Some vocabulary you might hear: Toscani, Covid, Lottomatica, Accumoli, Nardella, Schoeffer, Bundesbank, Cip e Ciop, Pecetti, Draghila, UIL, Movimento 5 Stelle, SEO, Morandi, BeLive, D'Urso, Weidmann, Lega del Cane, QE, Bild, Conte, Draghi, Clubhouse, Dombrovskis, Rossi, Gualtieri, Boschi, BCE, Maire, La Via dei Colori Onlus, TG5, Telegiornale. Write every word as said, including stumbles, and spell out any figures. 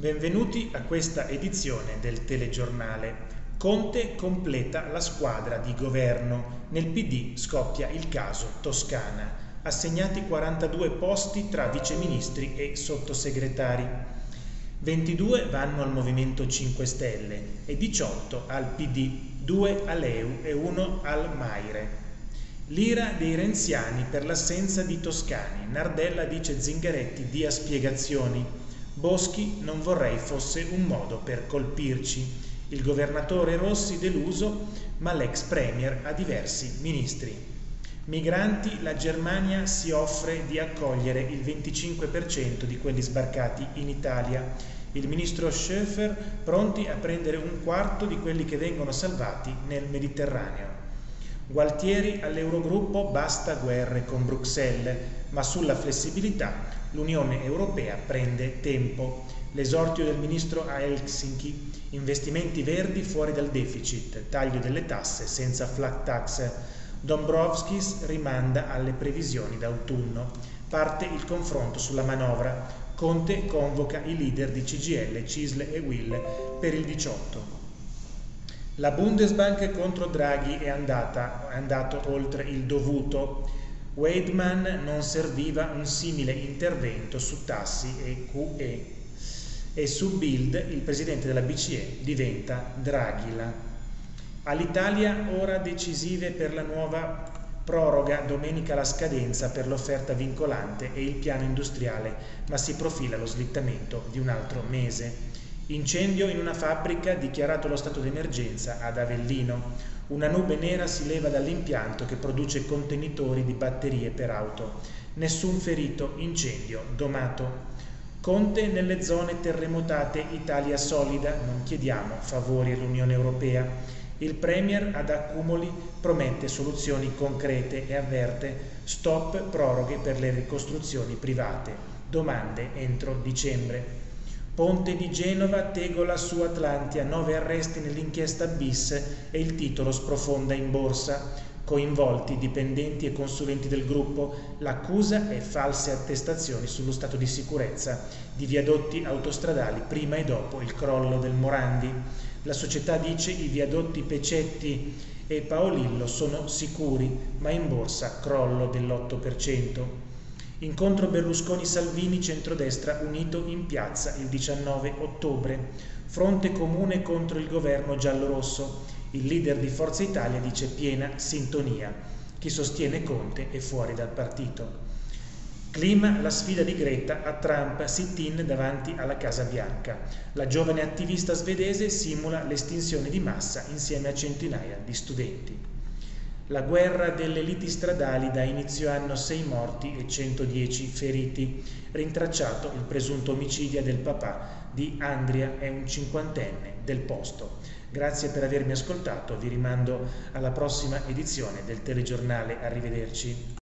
Benvenuti a questa edizione del Telegiornale. Conte completa la squadra di governo. Nel P D scoppia il caso Toscana. Assegnati quarantadue posti tra viceministri e sottosegretari. ventidue vanno al Movimento cinque Stelle e diciotto al P D, due all'E U e uno al Maire. L'ira dei renziani per l'assenza di Toscani. Nardella dice Zingaretti dia spiegazioni. Boschi non vorrei fosse un modo per colpirci. Il governatore Rossi deluso, ma l'ex premier ha diversi ministri. Migranti, la Germania si offre di accogliere il venticinque per cento di quelli sbarcati in Italia. Il ministro Schoeffer pronti a prendere un quarto di quelli che vengono salvati nel Mediterraneo. Gualtieri all'Eurogruppo basta guerre con Bruxelles, ma sulla flessibilità l'Unione Europea prende tempo. L'esordio del ministro a Helsinki, investimenti verdi fuori dal deficit, taglio delle tasse senza flat tax. Dombrovskis rimanda alle previsioni d'autunno. Parte il confronto sulla manovra. Conte convoca i leader di C G I L, C I S L e U I L per il diciotto. La Bundesbank contro Draghi è andata, è andato oltre il dovuto. Weidmann non serviva un simile intervento su tassi e Q E. E su Bild il presidente della B C E diventa Draghila. Alitalia ora decisive per la nuova proroga, domenica la scadenza per l'offerta vincolante e il piano industriale, ma si profila lo slittamento di un altro mese. Incendio in una fabbrica, dichiarato lo stato d'emergenza ad Avellino. Una nube nera si leva dall'impianto che produce contenitori di batterie per auto. Nessun ferito, incendio domato. Conte nelle zone terremotate, Italia solida, non chiediamo favori all'Unione Europea. Il premier ad Accumoli promette soluzioni concrete e avverte stop proroghe per le ricostruzioni private. Domande entro dicembre. Ponte di Genova, tegola su Atlantia, nove arresti nell'inchiesta bis e il titolo sprofonda in borsa. Coinvolti dipendenti e consulenti del gruppo, l'accusa è false attestazioni sullo stato di sicurezza di viadotti autostradali prima e dopo il crollo del Morandi. La società dice i viadotti Pecetti e Paolillo sono sicuri, ma in borsa crollo dell'otto per cento. Incontro Berlusconi-Salvini, centrodestra unito in piazza il diciannove ottobre. Fronte comune contro il governo giallorosso. Il leader di Forza Italia dice piena sintonia. Chi sostiene Conte è fuori dal partito. Clima, la sfida di Greta a Trump, sit-in davanti alla Casa Bianca. La giovane attivista svedese simula l'estinzione di massa insieme a centinaia di studenti. La guerra delle liti stradali, da inizio anno sei morti e centodieci feriti. Rintracciato il presunto omicidio del papà di Andrea e un cinquantenne del posto. Grazie per avermi ascoltato, vi rimando alla prossima edizione del Telegiornale. Arrivederci.